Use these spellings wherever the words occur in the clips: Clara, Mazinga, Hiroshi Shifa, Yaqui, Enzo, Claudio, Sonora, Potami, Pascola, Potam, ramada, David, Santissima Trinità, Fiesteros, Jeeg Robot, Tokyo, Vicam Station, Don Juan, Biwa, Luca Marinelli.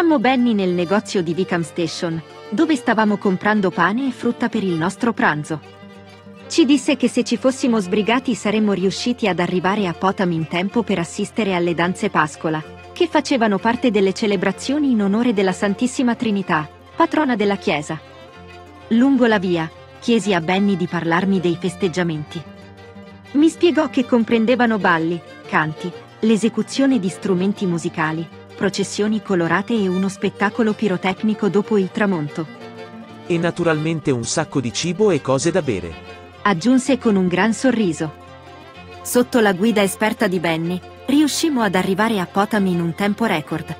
Incontrammo Benny nel negozio di Vicam Station, dove stavamo comprando pane e frutta per il nostro pranzo. Ci disse che se ci fossimo sbrigati saremmo riusciti ad arrivare a Potam in tempo per assistere alle danze Pascola, che facevano parte delle celebrazioni in onore della Santissima Trinità, patrona della Chiesa. Lungo la via, chiesi a Benny di parlarmi dei festeggiamenti. Mi spiegò che comprendevano balli, canti, l'esecuzione di strumenti musicali, processioni colorate e uno spettacolo pirotecnico dopo il tramonto. E naturalmente un sacco di cibo e cose da bere. Aggiunse con un gran sorriso. Sotto la guida esperta di Benny, riuscimmo ad arrivare a Potami in un tempo record.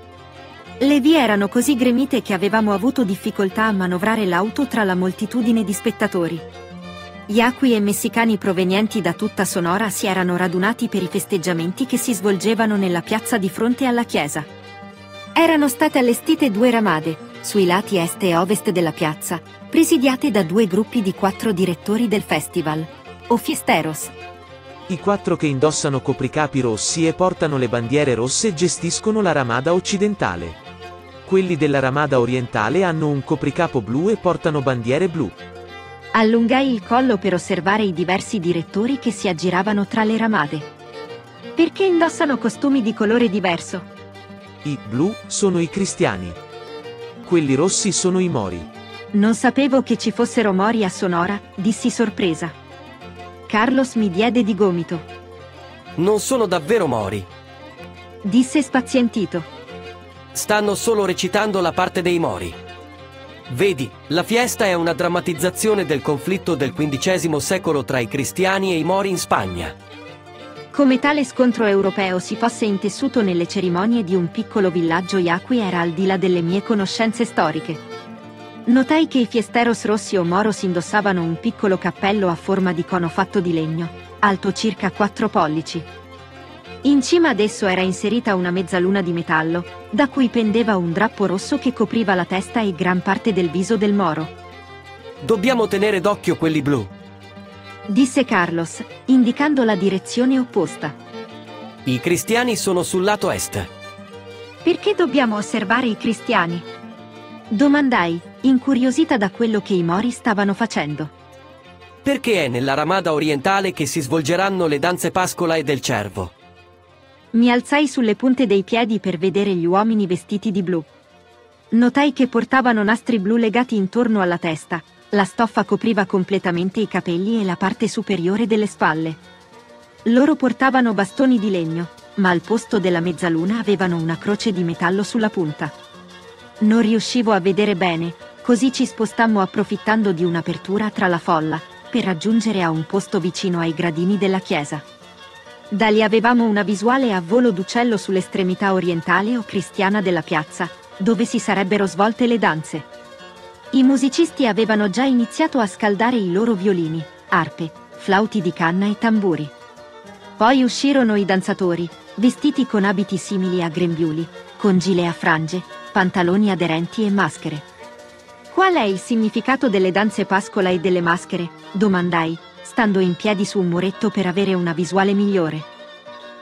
Le vie erano così gremite che avevamo avuto difficoltà a manovrare l'auto tra la moltitudine di spettatori. Yaqui e messicani provenienti da tutta Sonora si erano radunati per i festeggiamenti che si svolgevano nella piazza di fronte alla chiesa. Erano state allestite due ramade, sui lati est e ovest della piazza, presidiate da due gruppi di 4 direttori del festival, o Fiesteros. I 4 che indossano copricapi rossi e portano le bandiere rosse gestiscono la ramada occidentale. Quelli della ramada orientale hanno un copricapo blu e portano bandiere blu. Allungai il collo per osservare i diversi direttori che si aggiravano tra le ramade. Perché indossano costumi di colore diverso? I blu sono i cristiani. Quelli rossi sono i mori. Non sapevo che ci fossero mori a Sonora, dissi sorpresa. Carlos mi diede di gomito. Non sono davvero mori, disse spazientito. Stanno solo recitando la parte dei mori. Vedi, la fiesta è una drammatizzazione del conflitto del XV secolo tra i cristiani e i mori in Spagna. Come tale scontro europeo si fosse intessuto nelle cerimonie di un piccolo villaggio Yaqui era al di là delle mie conoscenze storiche. Notai che i fiesteros rossi o moros indossavano un piccolo cappello a forma di cono fatto di legno, alto circa 4 pollici. In cima ad esso era inserita una mezzaluna di metallo, da cui pendeva un drappo rosso che copriva la testa e gran parte del viso del moro. Dobbiamo tenere d'occhio quelli blu, disse Carlos, indicando la direzione opposta. I cristiani sono sul lato est. Perché dobbiamo osservare i cristiani? Domandai, incuriosita da quello che i mori stavano facendo. Perché è nella ramada orientale che si svolgeranno le danze Pascola e del cervo. Mi alzai sulle punte dei piedi per vedere gli uomini vestiti di blu. Notai che portavano nastri blu legati intorno alla testa, la stoffa copriva completamente i capelli e la parte superiore delle spalle. Loro portavano bastoni di legno, ma al posto della mezzaluna avevano una croce di metallo sulla punta. Non riuscivo a vedere bene, così ci spostammo approfittando di un'apertura tra la folla, per raggiungere a un posto vicino ai gradini della chiesa. Da lì avevamo una visuale a volo d'uccello sull'estremità orientale o cristiana della piazza, dove si sarebbero svolte le danze. I musicisti avevano già iniziato a scaldare i loro violini, arpe, flauti di canna e tamburi. Poi uscirono i danzatori, vestiti con abiti simili a grembiuli, con gilet a frange, pantaloni aderenti e maschere. Qual è il significato delle danze Pascola e delle maschere? Domandai, stando in piedi su un muretto per avere una visuale migliore.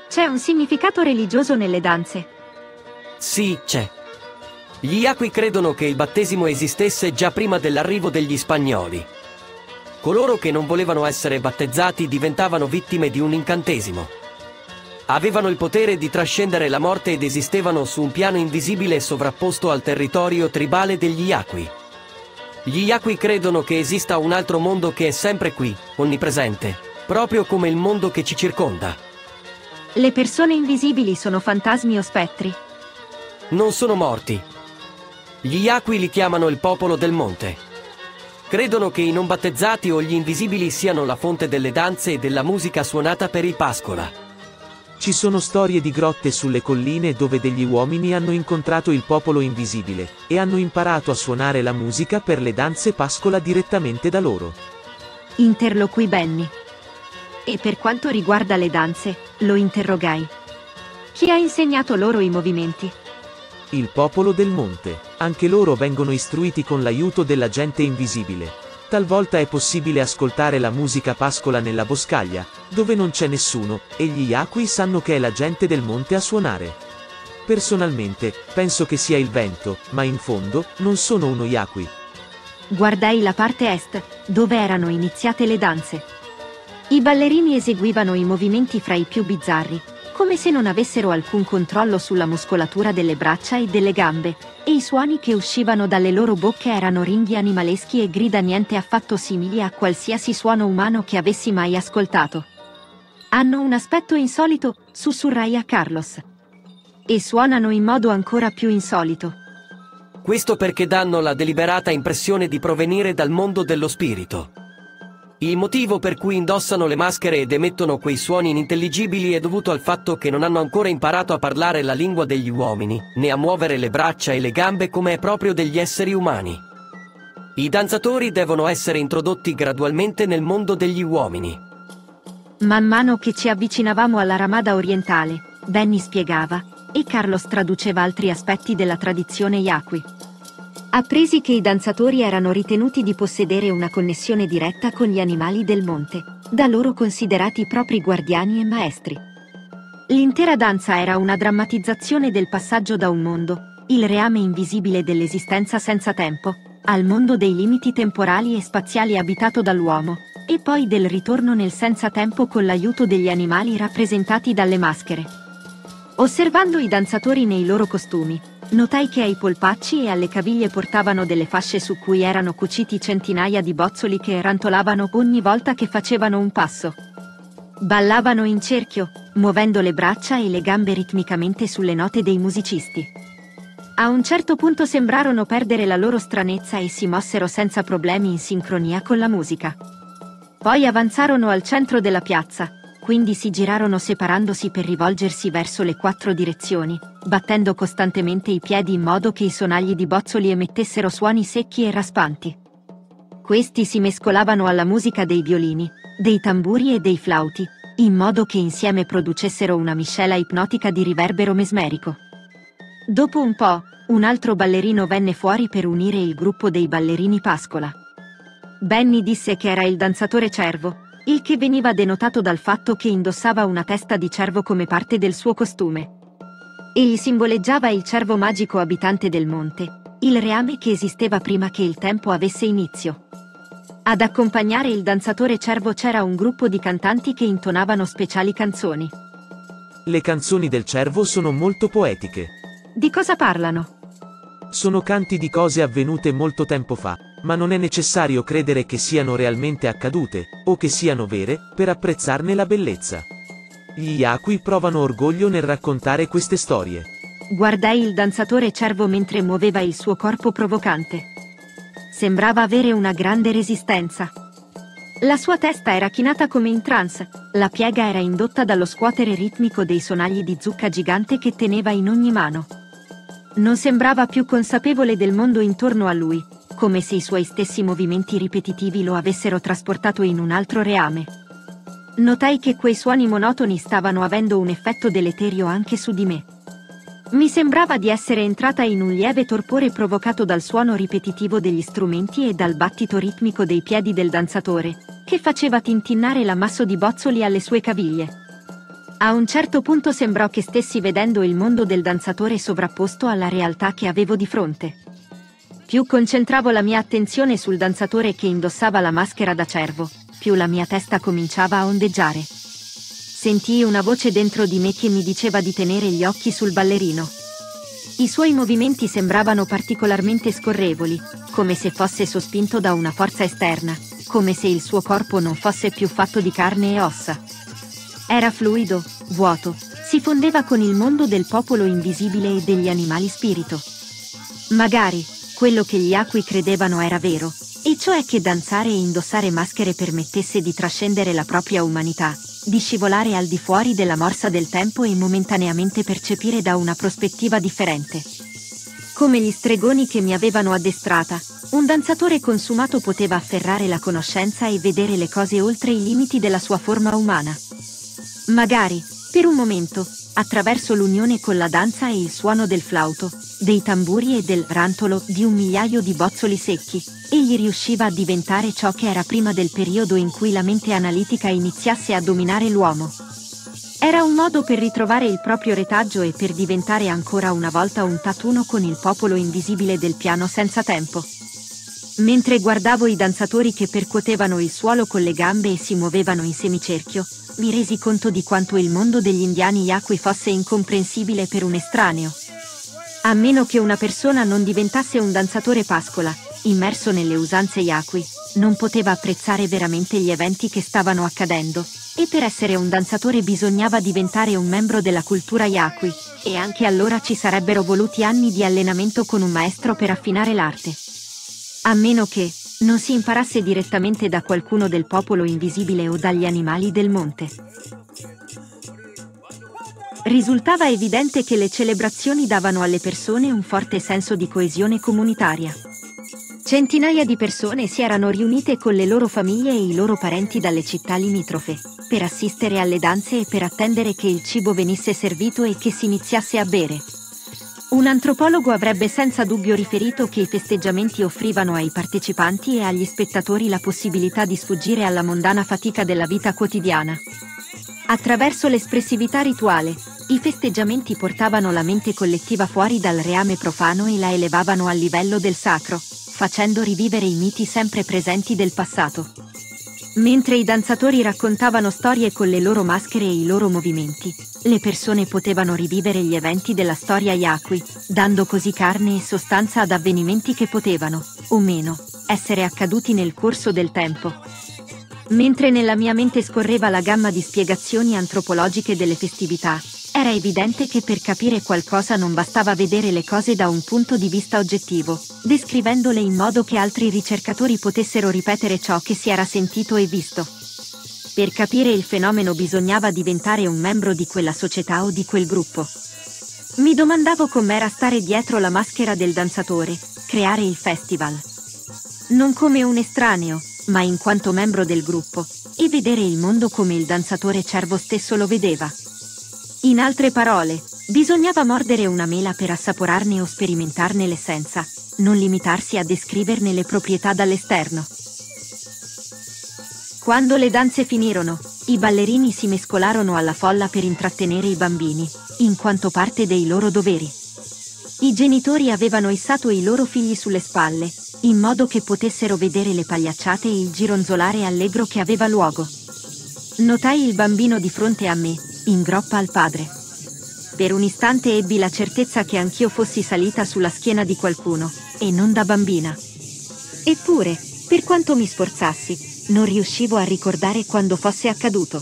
C'è un significato religioso nelle danze? Sì, c'è. Gli Yaqui credono che il battesimo esistesse già prima dell'arrivo degli spagnoli. Coloro che non volevano essere battezzati diventavano vittime di un incantesimo. Avevano il potere di trascendere la morte ed esistevano su un piano invisibile sovrapposto al territorio tribale degli Yaqui. Gli Yaqui credono che esista un altro mondo che è sempre qui, onnipresente, proprio come il mondo che ci circonda. Le persone invisibili sono fantasmi o spettri? Non sono morti. Gli Yaqui li chiamano il popolo del monte. Credono che i non battezzati o gli invisibili siano la fonte delle danze e della musica suonata per il Pascola. Ci sono storie di grotte sulle colline dove degli uomini hanno incontrato il popolo invisibile, e hanno imparato a suonare la musica per le danze Pascola direttamente da loro. Interloquì Benny. E per quanto riguarda le danze, lo interrogai. Chi ha insegnato loro i movimenti? Il popolo del monte. Anche loro vengono istruiti con l'aiuto della gente invisibile. Talvolta è possibile ascoltare la musica pascola nella boscaglia, dove non c'è nessuno, e gli Yaqui sanno che è la gente del monte a suonare. Personalmente, penso che sia il vento, ma in fondo, non sono uno Yaqui. Guardai la parte est, dove erano iniziate le danze. I ballerini eseguivano i movimenti fra i più bizzarri, come se non avessero alcun controllo sulla muscolatura delle braccia e delle gambe, e i suoni che uscivano dalle loro bocche erano ringhi animaleschi e grida niente affatto simili a qualsiasi suono umano che avessi mai ascoltato. Hanno un aspetto insolito, sussurrai a Carlos. E suonano in modo ancora più insolito. Questo perché danno la deliberata impressione di provenire dal mondo dello spirito. Il motivo per cui indossano le maschere ed emettono quei suoni inintelligibili è dovuto al fatto che non hanno ancora imparato a parlare la lingua degli uomini, né a muovere le braccia e le gambe come è proprio degli esseri umani. I danzatori devono essere introdotti gradualmente nel mondo degli uomini. Man mano che ci avvicinavamo alla ramada orientale, Benny spiegava, e Carlos traduceva altri aspetti della tradizione Yaqui. Appresi che i danzatori erano ritenuti di possedere una connessione diretta con gli animali del monte, da loro considerati propri guardiani e maestri. L'intera danza era una drammatizzazione del passaggio da un mondo, il reame invisibile dell'esistenza senza tempo, al mondo dei limiti temporali e spaziali abitato dall'uomo, e poi del ritorno nel senza tempo con l'aiuto degli animali rappresentati dalle maschere. Osservando i danzatori nei loro costumi, notai che ai polpacci e alle caviglie portavano delle fasce su cui erano cuciti centinaia di bozzoli che rantolavano ogni volta che facevano un passo. Ballavano in cerchio, muovendo le braccia e le gambe ritmicamente sulle note dei musicisti. A un certo punto sembrarono perdere la loro stranezza e si mossero senza problemi in sincronia con la musica. Poi avanzarono al centro della piazza, quindi si girarono separandosi per rivolgersi verso le quattro direzioni, battendo costantemente i piedi in modo che i sonagli di bozzoli emettessero suoni secchi e raspanti. Questi si mescolavano alla musica dei violini, dei tamburi e dei flauti, in modo che insieme producessero una miscela ipnotica di riverbero mesmerico. Dopo un po', un altro ballerino venne fuori per unire il gruppo dei ballerini Pascola. Benny disse che era il danzatore cervo, il che veniva denotato dal fatto che indossava una testa di cervo come parte del suo costume. Egli simboleggiava il cervo magico abitante del monte, il reame che esisteva prima che il tempo avesse inizio. Ad accompagnare il danzatore cervo c'era un gruppo di cantanti che intonavano speciali canzoni. Le canzoni del cervo sono molto poetiche. Di cosa parlano? Sono canti di cose avvenute molto tempo fa, ma non è necessario credere che siano realmente accadute, o che siano vere, per apprezzarne la bellezza. Gli Yaqui provano orgoglio nel raccontare queste storie. Guardai il danzatore cervo mentre muoveva il suo corpo provocante. Sembrava avere una grande resistenza. La sua testa era chinata come in trance, la piega era indotta dallo scuotere ritmico dei sonagli di zucca gigante che teneva in ogni mano. Non sembrava più consapevole del mondo intorno a lui, come se i suoi stessi movimenti ripetitivi lo avessero trasportato in un altro reame. Notai che quei suoni monotoni stavano avendo un effetto deleterio anche su di me. Mi sembrava di essere entrata in un lieve torpore provocato dal suono ripetitivo degli strumenti e dal battito ritmico dei piedi del danzatore, che faceva tintinnare l'ammasso di bozzoli alle sue caviglie. A un certo punto sembrò che stessi vedendo il mondo del danzatore sovrapposto alla realtà che avevo di fronte. Più concentravo la mia attenzione sul danzatore che indossava la maschera da cervo, più la mia testa cominciava a ondeggiare. Sentii una voce dentro di me che mi diceva di tenere gli occhi sul ballerino. I suoi movimenti sembravano particolarmente scorrevoli, come se fosse sospinto da una forza esterna, come se il suo corpo non fosse più fatto di carne e ossa. Era fluido, vuoto, si fondeva con il mondo del popolo invisibile e degli animali spirito. Magari quello che gli Yaqui credevano era vero, e cioè che danzare e indossare maschere permettesse di trascendere la propria umanità, di scivolare al di fuori della morsa del tempo e momentaneamente percepire da una prospettiva differente. Come gli stregoni che mi avevano addestrata, un danzatore consumato poteva afferrare la conoscenza e vedere le cose oltre i limiti della sua forma umana. Magari, per un momento, attraverso l'unione con la danza e il suono del flauto, dei tamburi e del rantolo di un migliaio di bozzoli secchi, egli riusciva a diventare ciò che era prima del periodo in cui la mente analitica iniziasse a dominare l'uomo. Era un modo per ritrovare il proprio retaggio e per diventare ancora una volta un tutt'uno con il popolo invisibile del piano senza tempo. Mentre guardavo i danzatori che percuotevano il suolo con le gambe e si muovevano in semicerchio, mi resi conto di quanto il mondo degli indiani Yaqui fosse incomprensibile per un estraneo. A meno che una persona non diventasse un danzatore Pascola, immerso nelle usanze Yaqui, non poteva apprezzare veramente gli eventi che stavano accadendo, e per essere un danzatore bisognava diventare un membro della cultura Yaqui, e anche allora ci sarebbero voluti anni di allenamento con un maestro per affinare l'arte. A meno che non si imparasse direttamente da qualcuno del popolo invisibile o dagli animali del monte. Risultava evidente che le celebrazioni davano alle persone un forte senso di coesione comunitaria. Centinaia di persone si erano riunite con le loro famiglie e i loro parenti dalle città limitrofe, per assistere alle danze e per attendere che il cibo venisse servito e che si iniziasse a bere. Un antropologo avrebbe senza dubbio riferito che i festeggiamenti offrivano ai partecipanti e agli spettatori la possibilità di sfuggire alla mondana fatica della vita quotidiana. Attraverso l'espressività rituale, i festeggiamenti portavano la mente collettiva fuori dal reame profano e la elevavano al livello del sacro, facendo rivivere i miti sempre presenti del passato. Mentre i danzatori raccontavano storie con le loro maschere e i loro movimenti, le persone potevano rivivere gli eventi della storia Yaqui, dando così carne e sostanza ad avvenimenti che potevano, o meno, essere accaduti nel corso del tempo. Mentre nella mia mente scorreva la gamma di spiegazioni antropologiche delle festività, era evidente che per capire qualcosa non bastava vedere le cose da un punto di vista oggettivo, descrivendole in modo che altri ricercatori potessero ripetere ciò che si era sentito e visto. Per capire il fenomeno bisognava diventare un membro di quella società o di quel gruppo. Mi domandavo com'era stare dietro la maschera del danzatore, creare il festival. Non come un estraneo, ma in quanto membro del gruppo, e vedere il mondo come il danzatore cervo stesso lo vedeva. In altre parole, bisognava mordere una mela per assaporarne o sperimentarne l'essenza, non limitarsi a descriverne le proprietà dall'esterno. Quando le danze finirono, i ballerini si mescolarono alla folla per intrattenere i bambini, in quanto parte dei loro doveri. I genitori avevano issato i loro figli sulle spalle, in modo che potessero vedere le pagliacciate e il gironzolare allegro che aveva luogo. Notai il bambino di fronte a me, in groppa al padre. Per un istante ebbi la certezza che anch'io fossi salita sulla schiena di qualcuno, e non da bambina. Eppure, per quanto mi sforzassi, non riuscivo a ricordare quando fosse accaduto.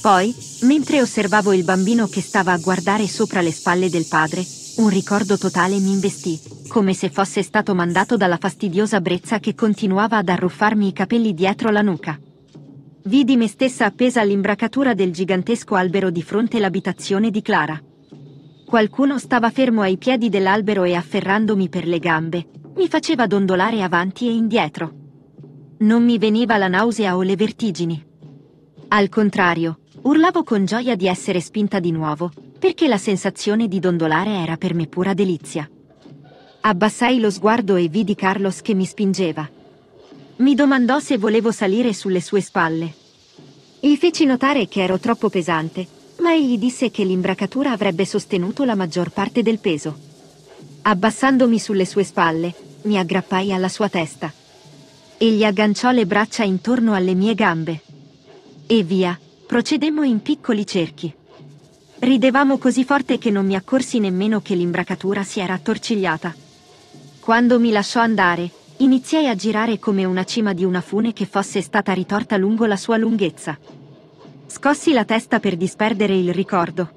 Poi, mentre osservavo il bambino che stava a guardare sopra le spalle del padre, un ricordo totale mi investì, come se fosse stato mandato dalla fastidiosa brezza che continuava ad arruffarmi i capelli dietro la nuca. Vidi me stessa appesa all'imbracatura del gigantesco albero di fronte all'abitazione di Clara. Qualcuno stava fermo ai piedi dell'albero e, afferrandomi per le gambe, mi faceva dondolare avanti e indietro. Non mi veniva la nausea o le vertigini. Al contrario, urlavo con gioia di essere spinta di nuovo, perché la sensazione di dondolare era per me pura delizia. Abbassai lo sguardo e vidi Carlos che mi spingeva. Mi domandò se volevo salire sulle sue spalle. Gli feci notare che ero troppo pesante, ma egli disse che l'imbracatura avrebbe sostenuto la maggior parte del peso. Abbassandomi sulle sue spalle, mi aggrappai alla sua testa. Egli agganciò le braccia intorno alle mie gambe. E via, procedemmo in piccoli cerchi. Ridevamo così forte che non mi accorsi nemmeno che l'imbracatura si era attorcigliata. Quando mi lasciò andare, iniziai a girare come una cima di una fune che fosse stata ritorta lungo la sua lunghezza. Scossi la testa per disperdere il ricordo.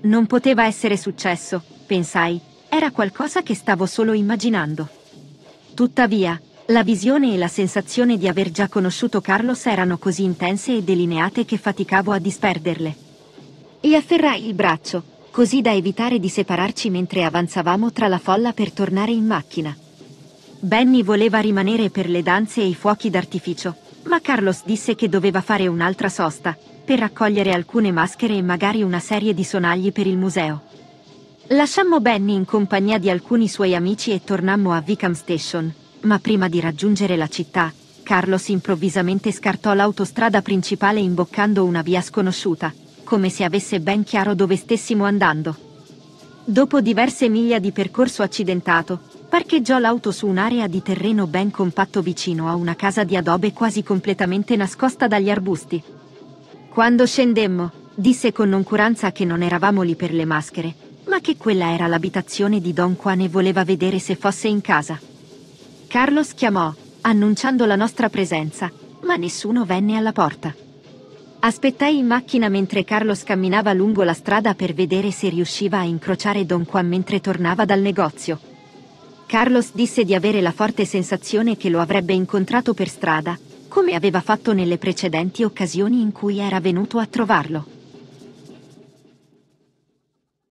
Non poteva essere successo, pensai, era qualcosa che stavo solo immaginando. Tuttavia, la visione e la sensazione di aver già conosciuto Carlos erano così intense e delineate che faticavo a disperderle. Gli afferrai il braccio, così da evitare di separarci mentre avanzavamo tra la folla per tornare in macchina. Benny voleva rimanere per le danze e i fuochi d'artificio, ma Carlos disse che doveva fare un'altra sosta, per raccogliere alcune maschere e magari una serie di sonagli per il museo. Lasciammo Benny in compagnia di alcuni suoi amici e tornammo a Vicam Station. Ma prima di raggiungere la città, Carlos improvvisamente scartò l'autostrada principale imboccando una via sconosciuta, come se avesse ben chiaro dove stessimo andando. Dopo diverse miglia di percorso accidentato, parcheggiò l'auto su un'area di terreno ben compatto vicino a una casa di adobe quasi completamente nascosta dagli arbusti. Quando scendemmo, disse con noncuranza che non eravamo lì per le maschere, ma che quella era l'abitazione di Don Juan e voleva vedere se fosse in casa. Carlos chiamò, annunciando la nostra presenza, ma nessuno venne alla porta. Aspettai in macchina mentre Carlos camminava lungo la strada per vedere se riusciva a incrociare Don Juan mentre tornava dal negozio. Carlos disse di avere la forte sensazione che lo avrebbe incontrato per strada, come aveva fatto nelle precedenti occasioni in cui era venuto a trovarlo.